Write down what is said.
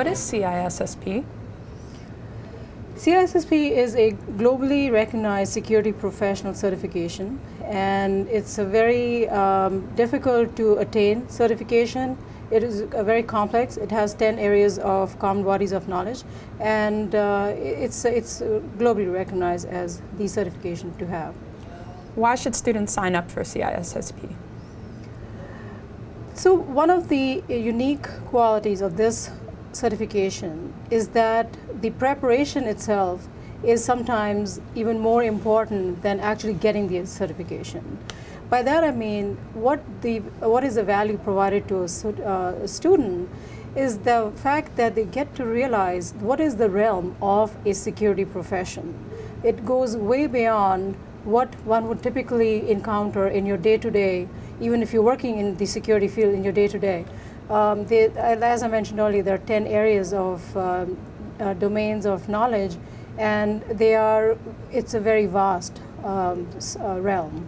What is CISSP? CISSP is a globally recognized security professional certification, and it's a very difficult to attain certification. It is very complex. It has 10 areas of common bodies of knowledge, and it's globally recognized as the certification to have. Why should students sign up for CISSP? So one of the unique qualities of this certification is that the preparation itself is sometimes even more important than actually getting the certification. By that I mean what is the value provided to a student is the fact that they get to realize what is the realm of a security profession. It goes way beyond what one would typically encounter in your day-to-day, even if you're working in the security field in your day-to-day. As I mentioned earlier, there are 10 areas of domains of knowledge, and it's a very vast realm.